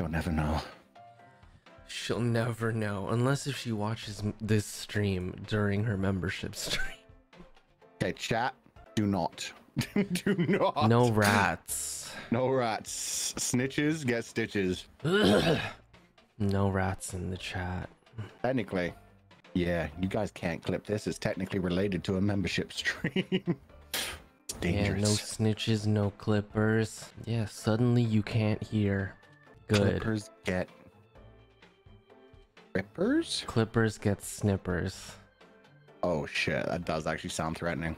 She'll never know. She'll never know, unless if she watches this stream during her membership stream. Okay, chat, do not. Do not. No rats. No rats. Snitches get stitches. No rats in the chat. Technically. Yeah, you guys can't clip this. It's technically related to a membership stream. It's dangerous. Yeah, no snitches, no clippers. Yeah, suddenly you can't hear. Good. Clippers get... rippers? Clippers get snippers. Oh shit, that does actually sound threatening.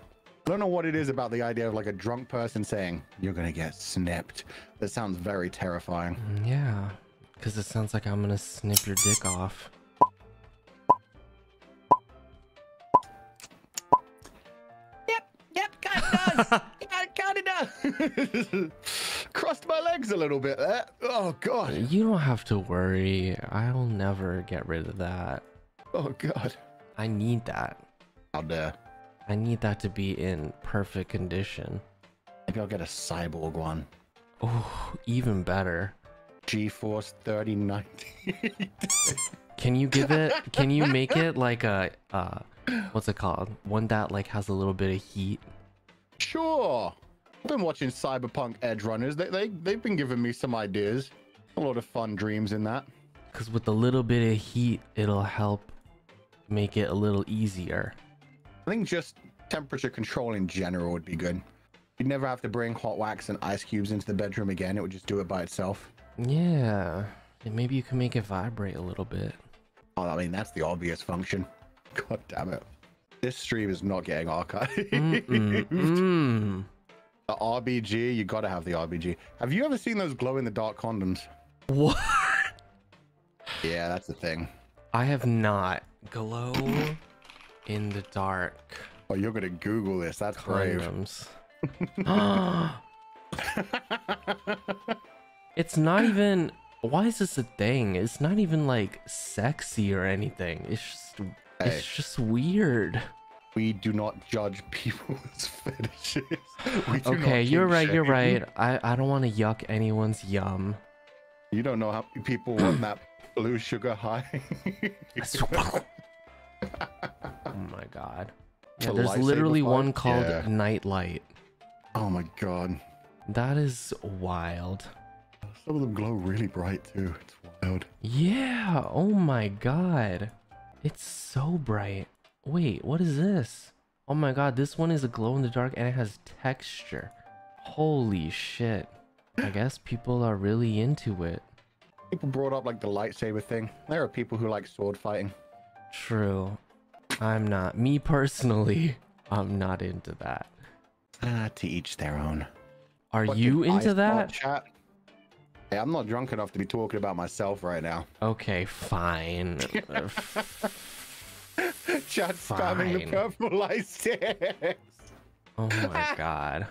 I don't know what it is about the idea of like a drunk person saying, you're gonna get snipped. That sounds very terrifying. Yeah, because it sounds like I'm gonna snip your dick off. Yep, kinda does. Kinda does. Crossed my legs a little bit there. Oh god. You don't have to worry. I'll never get rid of that. Oh god. I need that. How dare. I need that to be in perfect condition. Maybe I'll get a cyborg one. Oh, even better. GeForce 3090. Can you give it, can you make it like a, what's it called? One that like has a little bit of heat? Sure. I've been watching Cyberpunk Edgerunners. They've been giving me some ideas. A lot of fun dreams in that. Because with a little bit of heat, it'll help make it a little easier. I think just temperature control in general would be good. You'd never have to bring hot wax and ice cubes into the bedroom again. It would just do it by itself. Yeah. And maybe you can make it vibrate a little bit. Oh, I mean, that's the obvious function. God damn it. This stream is not getting archived. The RBG, you gotta have the RBG. Have you ever seen those glow-in-the-dark condoms? What? Yeah, that's the thing. I have not. Glow in the dark. Oh, you're gonna Google this. That's condoms. Brave. It's not even... Why is this a thing? It's not even like sexy or anything. It's just weird. We do not judge people's fetishes. Okay, you're right. Shame. You're right. I don't want to yuck anyone's yum. You don't know how many people want that blue sugar high. Oh my god. Yeah, there's literally one called Nightlight. Oh my god. That is wild. Some of them glow really bright too. It's wild. Yeah. Oh my god. It's so bright. Wait, what is this? Oh my god, this one is a glow in the dark and it has texture. Holy shit. I guess people are really into it. People brought up like the lightsaber thing. There are people who like sword fighting. True. I'm not. Me personally, I'm not into that. To each their own. Are you into that? Hey, I'm not drunk enough to be talking about myself right now. Okay, fine. Chad spamming the purple light sticks. Oh my god.